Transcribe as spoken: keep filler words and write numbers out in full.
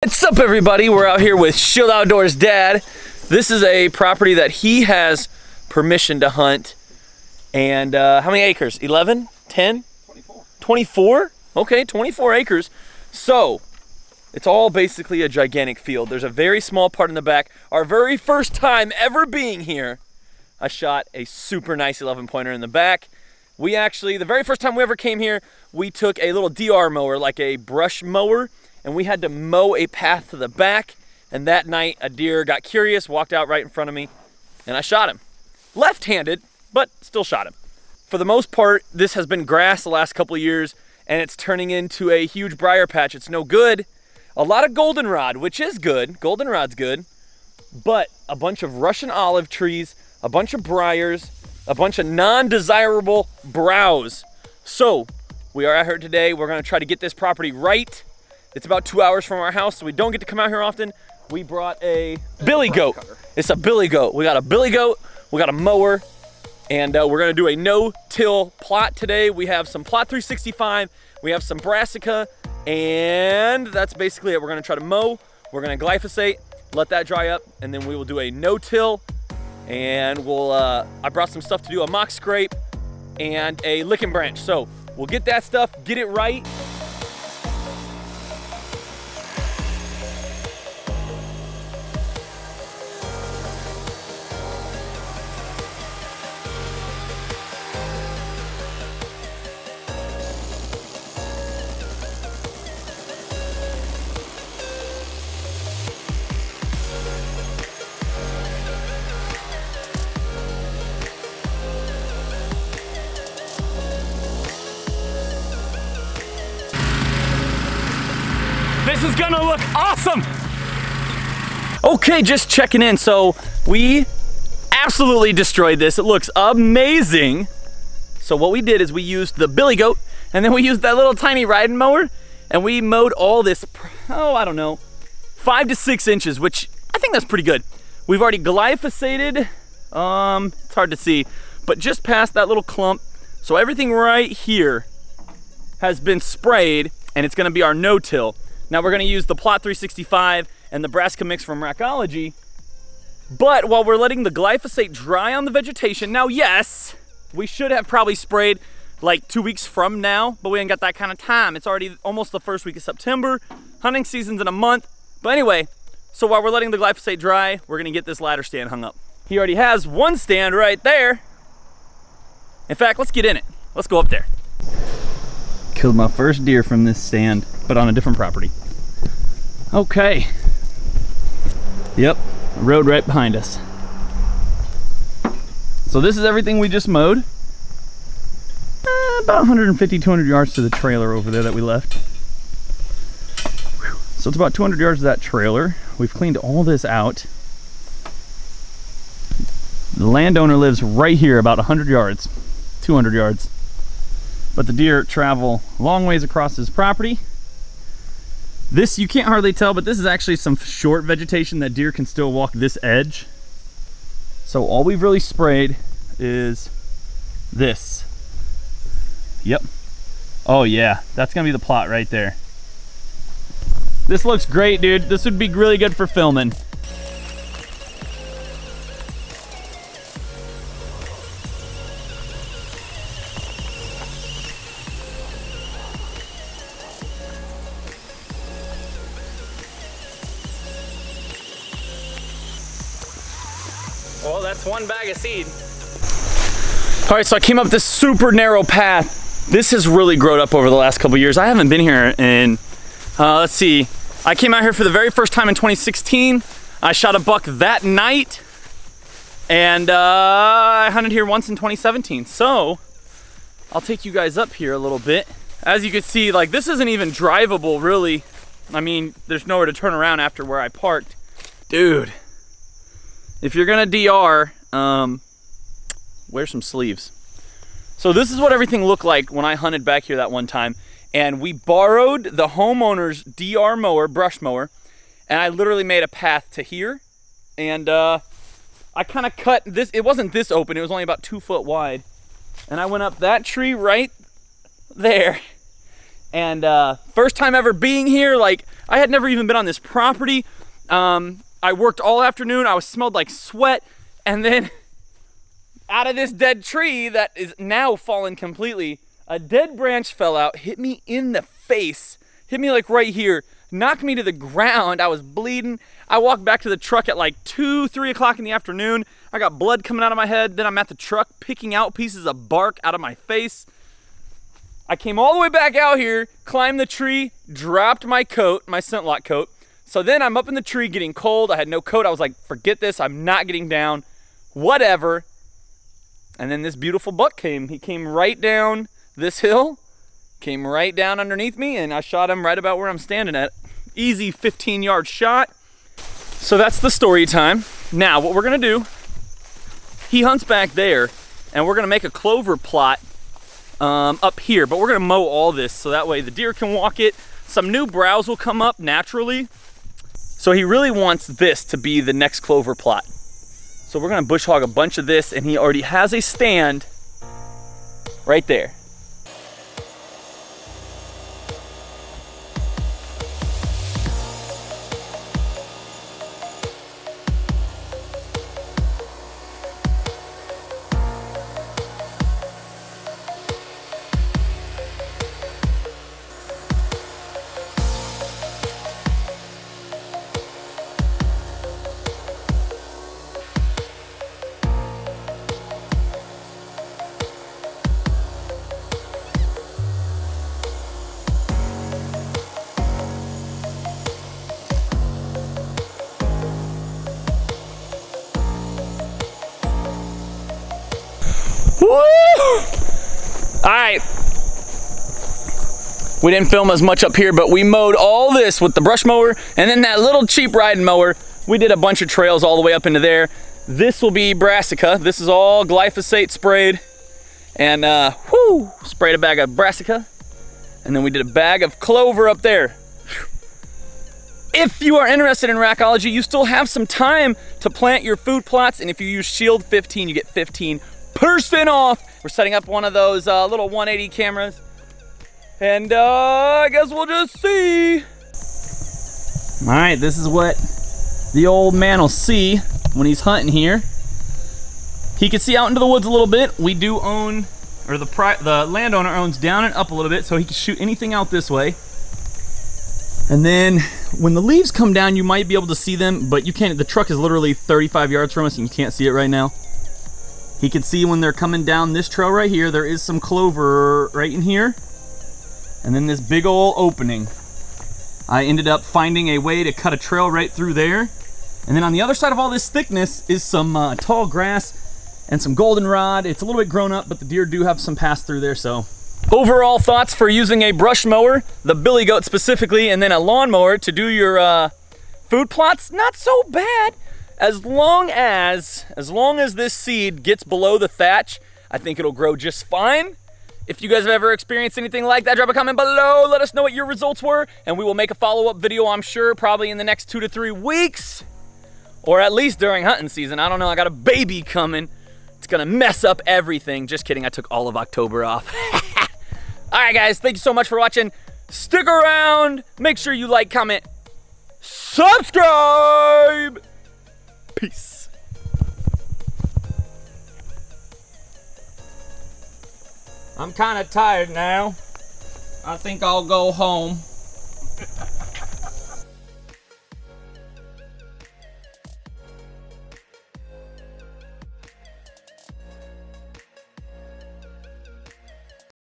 What's up, everybody? We're out here with Shield Outdoors Dad. This is a property that he has permission to hunt. And uh, how many acres? eleven? ten? twenty-four. twenty-four? Okay, twenty-four acres. So, it's all basically a gigantic field. There's a very small part in the back. Our very first time ever being here, I shot a super nice eleven pointer in the back. We actually, the very first time we ever came here, we took a little D R mower, like a brush mower, and we had to mow a path to the back, and that night a deer got curious, walked out right in front of me, and I shot him. Left-handed, but still shot him. For the most part, this has been grass the last couple of years, and it's turning into a huge briar patch. It's no good. A lot of goldenrod, which is good. Goldenrod's good, but a bunch of Russian olive trees, a bunch of briars, a bunch of non-desirable browse. So, we are out here today. We're gonna try to get this property right. It's about two hours from our house, so we don't get to come out here often. We brought a billy goat. It's a billy goat. We got a billy goat, we got a mower, and uh, we're gonna do a no-till plot today. We have some Plot three sixty-five, we have some brassica, and that's basically it. We're gonna try to mow, we're gonna glyphosate, let that dry up, and then we will do a no-till, and we'll, uh, I brought some stuff to do, a mock scrape, and a licking branch. So we'll get that stuff, get it right. This is gonna look awesome. Okay, just checking in. So we absolutely destroyed this. It looks amazing. So what we did is we used the billy goat, and then we used that little tiny riding mower, and we mowed all this, oh, I don't know, five to six inches, which I think that's pretty good. We've already glyphosated. Um, it's hard to see, but just past that little clump. So everything right here has been sprayed, and it's gonna be our no-till. Now we're gonna use the Plot three sixty-five and the brassica mix from Rackology, but while we're letting the glyphosate dry on the vegetation, now yes, we should have probably sprayed like two weeks from now, but we ain't got that kind of time. It's already almost the first week of September, hunting season's in a month. But anyway, so while we're letting the glyphosate dry, we're gonna get this ladder stand hung up. He already has one stand right there. In fact, let's get in it. Let's go up there. Killed my first deer from this stand, but on a different property. Okay. Yep, road right behind us. So this is everything we just mowed. Uh, about one fifty, two hundred yards to the trailer over there that we left. Whew. So it's about two hundred yards to that trailer. We've cleaned all this out. The landowner lives right here, about one hundred yards, two hundred yards. But the deer travel long ways across his property. This, you can't hardly tell, but this is actually some short vegetation that deer can still walk this edge. So all we've really sprayed is this. Yep. Oh yeah, that's gonna be the plot right there. This looks great, dude. This would be really good for filming. Well, that's one bag of seed. All right, so I came up this super narrow path. This has really grown up over the last couple years. I haven't been here in, uh, let's see. I came out here for the very first time in twenty sixteen. I shot a buck that night, and uh, I hunted here once in twenty seventeen. So I'll take you guys up here a little bit. As you can see, like, this isn't even drivable, really. I mean, there's nowhere to turn around after where I parked. Dude. If you're gonna D R, um, wear some sleeves. So this is what everything looked like when I hunted back here that one time, and we borrowed the homeowner's D R mower, brush mower, and I literally made a path to here, and uh, I kind of cut this. It wasn't this open, it was only about two foot wide, and I went up that tree right there, and uh, first time ever being here. Like, I had never even been on this property. Um, I worked all afternoon. I was smelled like sweat, and then out of this dead tree that is now fallen completely, a dead branch fell out, hit me in the face, hit me like right here, knocked me to the ground. I was bleeding. I walked back to the truck at like two, three o'clock in the afternoon. I got blood coming out of my head. Then I'm at the truck picking out pieces of bark out of my face. I came all the way back out here, climbed the tree, dropped my coat, my scentlock coat. So then I'm up in the tree getting cold. I had no coat. I was like, forget this. I'm not getting down, whatever. And then this beautiful buck came. He came right down this hill, came right down underneath me, and I shot him right about where I'm standing at. Easy fifteen yard shot. So that's the story time. Now what we're gonna do, he hunts back there, and we're gonna make a clover plot um, up here, but we're gonna mow all this so that way the deer can walk it. Some new browse will come up naturally. So he really wants this to be the next clover plot. So we're gonna bush hog a bunch of this, and he already has a stand right there. Woo! Alright, we didn't film as much up here, but we mowed all this with the brush mower and then that little cheap riding mower. We did a bunch of trails all the way up into there. This will be brassica. This is all glyphosate sprayed, and uh, whoo, sprayed a bag of brassica, and then we did a bag of clover up there. If you are interested in Rackology, you still have some time to plant your food plots, and if you use Shield fifteen, you get fifteen percent off. We're setting up one of those uh, little one eighty cameras, and uh, I guess we'll just see. All right, this is what the old man will see when he's hunting here. He can see out into the woods a little bit. We do own, or the, pri the landowner owns down and up a little bit, so he can shoot anything out this way. And then when the leaves come down, you might be able to see them, but you can't. The truck is literally thirty-five yards from us, and you can't see it right now. He can see when they're coming down this trail right here. There is some clover right in here, and then this big old opening. I ended up finding a way to cut a trail right through there, and then on the other side of all this thickness is some uh, tall grass and some goldenrod. It's a little bit grown up, but the deer do have some pass through there. So overall thoughts for using a brush mower, the billy goat specifically, and then a lawnmower to do your uh, food plots, not so bad. As long as, as long as this seed gets below the thatch, I think it'll grow just fine. If you guys have ever experienced anything like that, drop a comment below. Let us know what your results were, and we will make a follow-up video, I'm sure, probably in the next two to three weeks, or at least during hunting season. I don't know, I got a baby coming. It's gonna mess up everything. Just kidding, I took all of October off. All right, guys, thank you so much for watching. Stick around, make sure you like, comment, subscribe. Peace. I'm kind of tired now. I think I'll go home.